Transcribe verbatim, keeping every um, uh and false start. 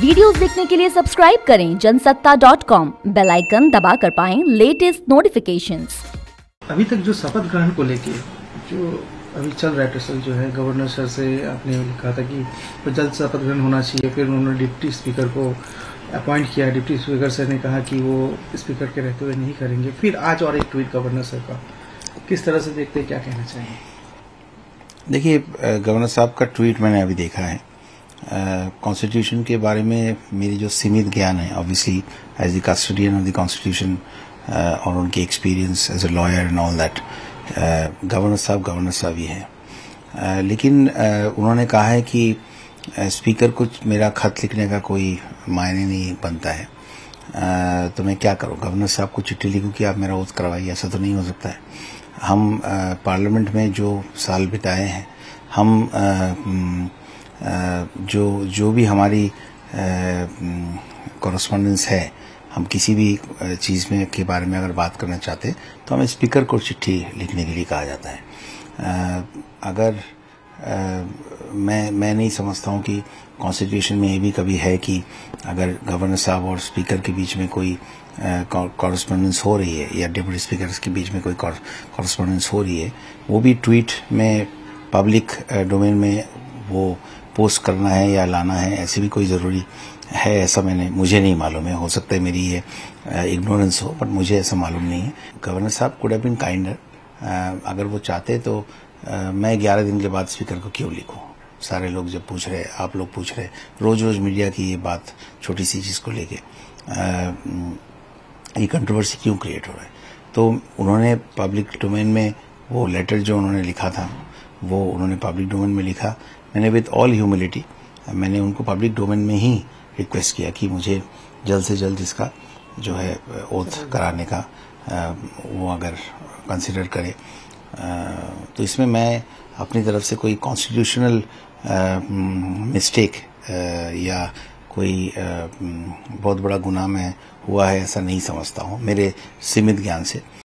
Videos देखने के लिए सब्सक्राइब करें Jansatta dot com, bell icon दबा कर पाएं लेटेस्ट नोटिफिकेशंस। अभी तक जो शपथ ग्रहण को लेके जो अभी चल रहा है, जो है गवर्नर सर से आपने कहा था कि तो जल्द शपथ ग्रहण होना चाहिए, फिर उन्होंने डिप्टी स्पीकर को अपॉइंट किया। डिप्टी स्पीकर सर ने कहा कि वो स्पीकर के रहते हुए नहीं करेंगे, फिर आज और एक ट्वीट गवर्नर सर का, किस तरह से देखते हैं, क्या कहना चाहिए? देखिए, गवर्नर साहब का ट्वीट मैंने अभी देखा है। कॉन्स्टिट्यूशन के बारे में मेरी जो सीमित ज्ञान है, obviously as the custodian of the constitution और उनके experience as a lawyer and all that, governor साहब गवर्नर साहब ही है। uh, लेकिन uh, उन्होंने कहा है कि स्पीकर uh, को मेरा खत लिखने का कोई मायने नहीं बनता है, uh, तो मैं क्या करूँ? गवर्नर साहब को चिट्ठी लिखूँ कि आप मेरा ओथ करवाइए, ऐसा तो नहीं हो सकता है। हम पार्लियामेंट में जो साल बिताए हैं, हम आ, जो जो भी हमारी कॉरेस्पोंडेंस है, हम किसी भी चीज़ में के बारे में अगर बात करना चाहते तो हमें स्पीकर को चिट्ठी लिखने के लिए कहा जाता है। आ, अगर आ, मैं मैं नहीं समझता हूँ कि कॉन्स्टिट्यूशन में ये भी कभी है कि अगर गवर्नर साहब और स्पीकर के बीच में कोई कॉरेस्पोंडेंस हो रही है या डिप्टी स्पीकर के बीच में कोई कॉरेस्पोंडेंस हो रही है, वो भी ट्वीट में पब्लिक डोमेन में वो पोस्ट करना है या लाना है, ऐसे भी कोई ज़रूरी है? ऐसा मैंने मुझे नहीं मालूम है। हो सकता है मेरी ये इग्नोरेंस हो, बट मुझे ऐसा मालूम नहीं है। गवर्नर साहब कुड हैव बीन काइंडर। अगर वो चाहते तो आ, मैं ग्यारह दिन के बाद स्पीकर को क्यों लिखूं? सारे लोग जब पूछ रहे, आप लोग पूछ रहे, रोज़ रोज़ मीडिया की ये बात छोटी सी चीज़ को लेके ये कंट्रोवर्सी क्यों क्रिएट हो रहा है? तो उन्होंने पब्लिक डोमेन में वो लेटर जो उन्होंने लिखा था, वो उन्होंने पब्लिक डोमेन में लिखा। मैंने विद ऑल ह्यूमिलिटी मैंने उनको पब्लिक डोमेन में ही रिक्वेस्ट किया कि मुझे जल्द से जल्द इसका जो है ओथ कराने का वो अगर कंसिडर करे। तो इसमें मैं अपनी तरफ से कोई कॉन्स्टिट्यूशनल मिस्टेक या कोई बहुत बड़ा गुनाह में हुआ है ऐसा नहीं समझता हूँ, मेरे सीमित ज्ञान से।